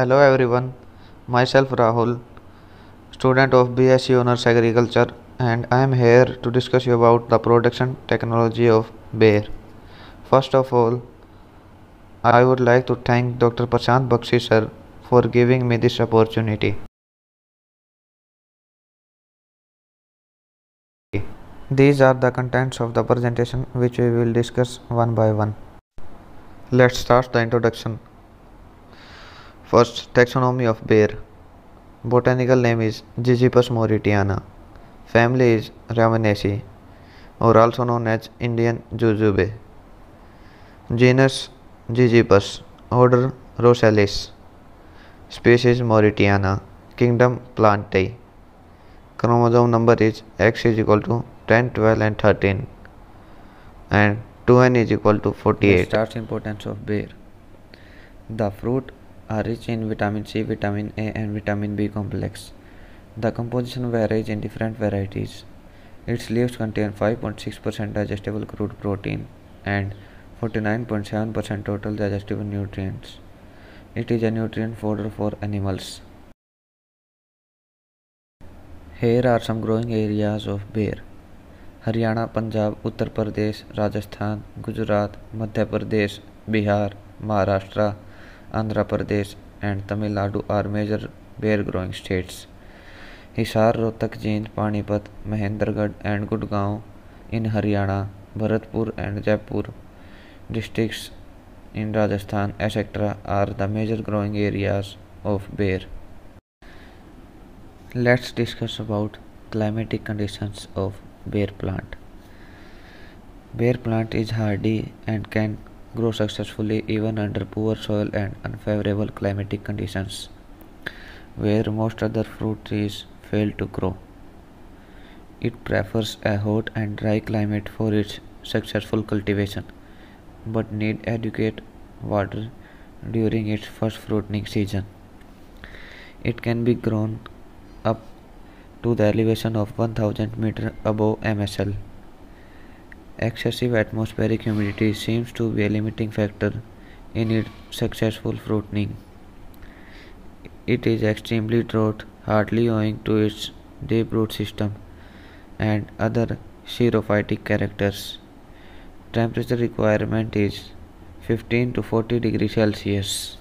Hello everyone, myself Rahul, student of B.Sc Honours Agriculture, and I am here to discuss you about the production technology of Ber. First of all, I would like to thank Dr. Prashant Bakshi sir for giving me this opportunity. These are the contents of the presentation which we will discuss one by one. Let's start the introduction. First, taxonomy of Ber. Botanical name is Ziziphus mauritiana. Family is Rhamnaceae, or also known as Indian jujube. Genus Ziziphus. Order Rosalis. Species Mauritiana. Kingdom Plantae. Chromosome number is X is equal to 10, 12 and 13. And 2N is equal to 48. Let's start importance of Ber. The fruit are rich in vitamin C, vitamin A and vitamin B complex. The composition varies in different varieties. Its leaves contain 5.6% digestible crude protein and 49.7% total digestible nutrients. It is a nutrient fodder for animals. Here are some growing areas of Ber. Haryana, Punjab, Uttar Pradesh, Rajasthan, Gujarat, Madhya Pradesh, Bihar, Maharashtra, Andhra Pradesh and Tamil Nadu are major Ber growing states. Hisar, Rohtak, Jind, Panipat, Mahendergarh and Guptgarh in Haryana, Bharatpur and Jaipur districts in Rajasthan, etc. are the major growing areas of Ber. Let's discuss about climatic conditions of Ber plant. Ber plant is hardy and can grow successfully even under poor soil and unfavorable climatic conditions, where most other fruit trees fail to grow. It prefers a hot and dry climate for its successful cultivation, but need adequate water during its first fruiting season. It can be grown up to the elevation of 1000 meters above MSL. Excessive atmospheric humidity seems to be a limiting factor in its successful fruiting. It is extremely drought, hardly owing to its deep root system and other xerophytic characters. Temperature requirement is 15 to 40 degrees Celsius.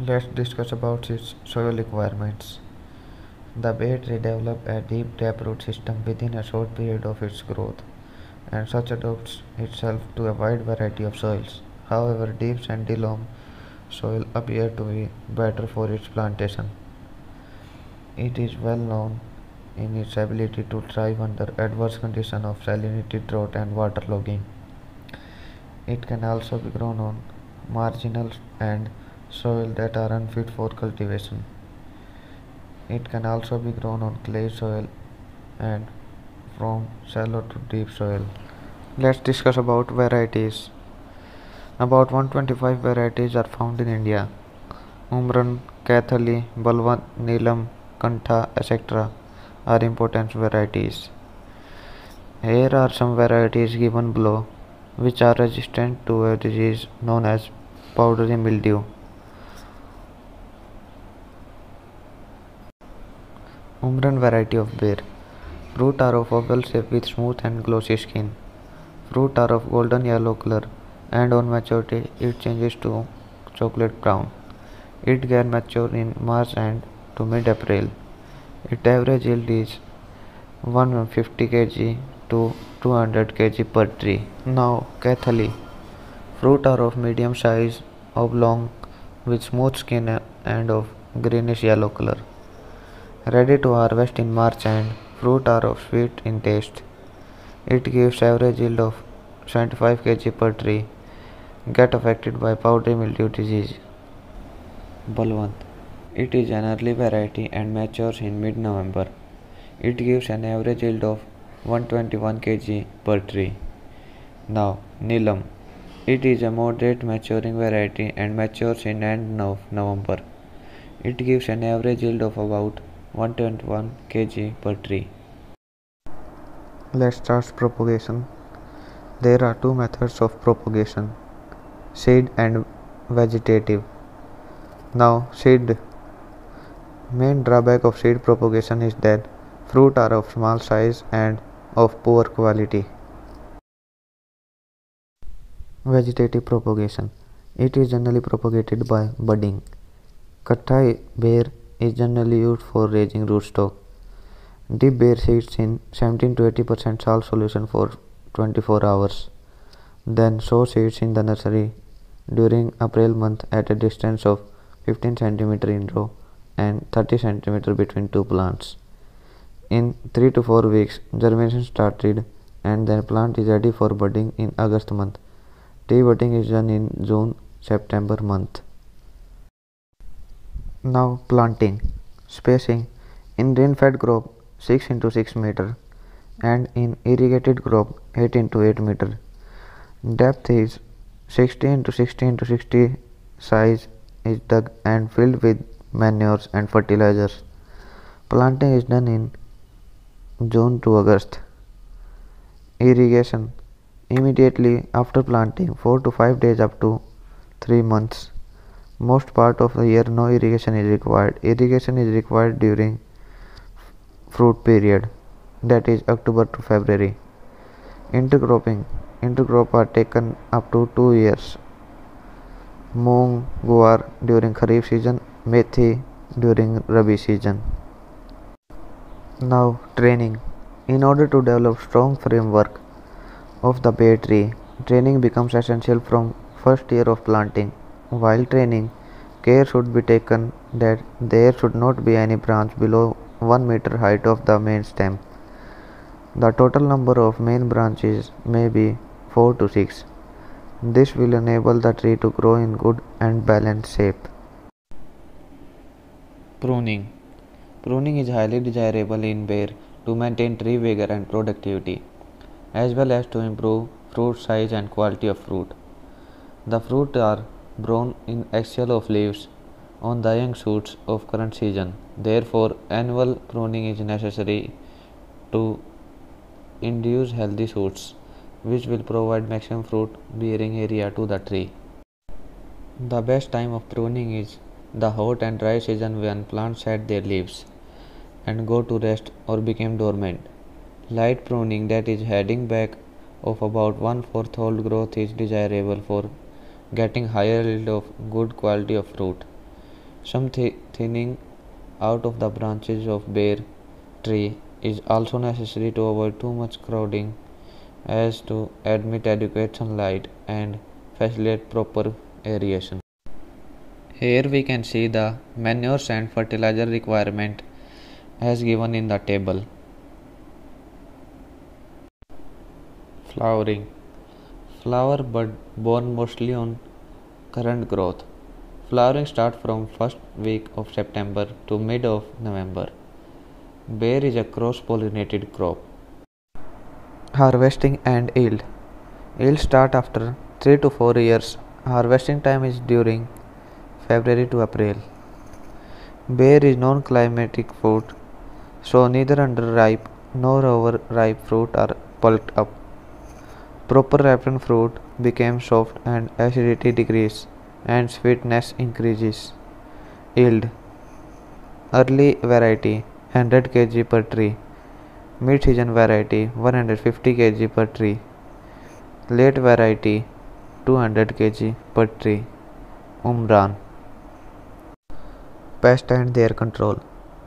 Let's discuss about its soil requirements. The Ber tree develops a deep taproot system within a short period of its growth, and such adapts itself to a wide variety of soils. However, deep sandy loam soil appear to be better for its plantation. It is well known in its ability to thrive under adverse conditions of salinity, drought and waterlogging. It can also be grown on marginal and soil that are unfit for cultivation. It can also be grown on clay soil and from shallow to deep soil. Let's discuss about varieties. About 125 varieties are found in India. Umran, Kathali, Balwan, Neelam, Kantha, etc. are important varieties. Here are some varieties given below which are resistant to a disease known as powdery mildew. Umran variety of Ber. Fruit are of oval shape with smooth and glossy skin. Fruit are of golden yellow color and on maturity it changes to chocolate brown. It can mature in March and to mid-April. Its average yield is 150 kg to 200 kg per tree. Now, Kethali. Fruit are of medium size, oblong, with smooth skin and of greenish yellow color. Ready to harvest in March and fruit are of sweet in taste. It gives average yield of 75 kg per tree. Get affected by powdery mildew disease. Balwan. It is an early variety and matures in mid-November. It gives an average yield of 121 kg per tree. Now, Nilam. It is a moderate maturing variety and matures in end of November. It gives an average yield of about 121 kg per tree. Let's start propagation. There are two methods of propagation: seed and vegetative. Now seed. Main drawback of seed propagation is that fruit are of small size and of poor quality. Vegetative propagation. It is generally propagated by budding. Kantha Ber is generally used for raising rootstock. Dip bare seeds in 17 to 80% salt solution for 24 hours. Then sow seeds in the nursery during April month at a distance of 15 cm in row and 30 cm between two plants. In 3 to 4 weeks, germination started and then plant is ready for budding in August month. Tea budding is done in June-September month. Now planting. Spacing. In rain-fed crop 6 into 6 meter and in irrigated crop 8 into 8 meter. Depth is 60 into 60 into 60. Size is dug and filled with manures and fertilizers. Planting is done in June to August. Irrigation. Immediately after planting, 4 to 5 days up to 3 months. Most part of the year no irrigation is required. Irrigation is required during fruit period, that is October to February. Intercropping. Intercrop are taken up to 2 years. Moong, guar during Kharif season, methi during Rabi season. Now training. In order to develop strong framework of the bay tree, training becomes essential from first year of planting. While training, care should be taken that there should not be any branch below 1 meter height of the main stem. The total number of main branches may be 4 to 6. This will enable the tree to grow in good and balanced shape. Pruning. Pruning is highly desirable in Ber to maintain tree vigor and productivity, as well as to improve fruit size and quality of fruit. The fruit are brown in axial of leaves on the young shoots of current season. Therefore, annual pruning is necessary to induce healthy shoots, which will provide maximum fruit bearing area to the tree. The best time of pruning is the hot and dry season when plants shed their leaves and go to rest or become dormant. Light pruning, that is heading back of about 1/4 old growth, is desirable for getting higher yield of good quality of fruit. Some thinning out of the branches of bare tree is also necessary to avoid too much crowding, as to admit adequate sunlight and facilitate proper aeration. Here we can see the manures and fertilizer requirement as given in the table. Flowering. Flower bud born mostly on current growth. Flowering starts from first week of September to mid of November. Ber is a cross-pollinated crop. Harvesting and yield. Yield start after 3 to 4 years. Harvesting time is during February to April. Ber is non-climatic fruit, so neither underripe nor overripe fruit are pulped up. Proper ripened fruit becomes soft and acidity decreases and sweetness increases. Yield. Early variety 100 kg per tree. Mid-season variety 150 kg per tree. Late variety 200 kg per tree. Umran. Pest and their control.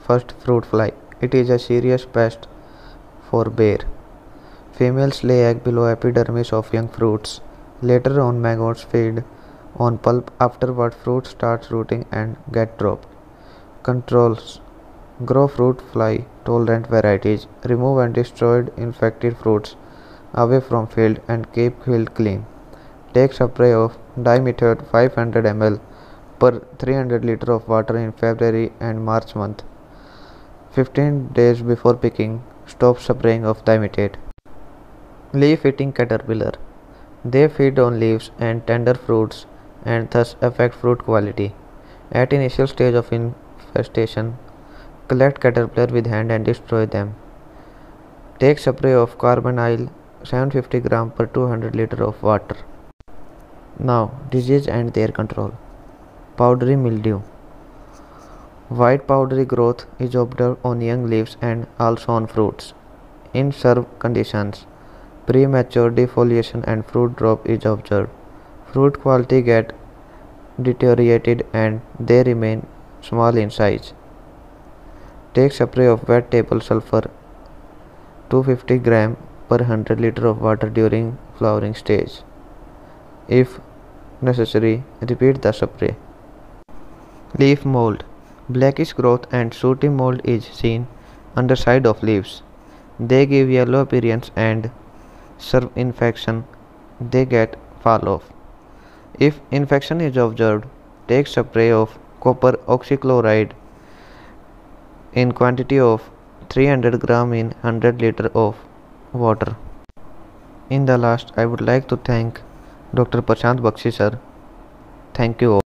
First, fruit fly. It is a serious pest for Ber. Females lay egg below epidermis of young fruits. Later on, maggots feed on pulp. Afterward, fruit starts rooting and get dropped. Controls. Grow fruit fly tolerant varieties. Remove and destroy infected fruits away from field and keep field clean. Take spray of dimethid 500 ml per 300 liter of water in February and March month. 15 days before picking, stop spraying of dimethid. Leaf-eating caterpillar. They feed on leaves and tender fruits and thus affect fruit quality. At initial stage of infestation, collect caterpillar with hand and destroy them. Take spray of carbonyl 750 gram per 200 liter of water. Now, disease and their control. Powdery mildew. White powdery growth is observed on young leaves and also on fruits. In serve conditions, premature defoliation and fruit drop is observed. Fruit quality get deteriorated and they remain small in size. Take spray of wet table sulfur 250 gram per 100 liter of water during flowering stage. If necessary, repeat the spray. Leaf mold. Blackish growth and sooty mold is seen underside of leaves. They give yellow appearance and serve infection. They get fall off. If infection is observed, take spray of copper oxychloride in quantity of 300 gram in 100 liter of water. In the last, I would like to thank Dr. Prashant Bakshi sir. Thank you all.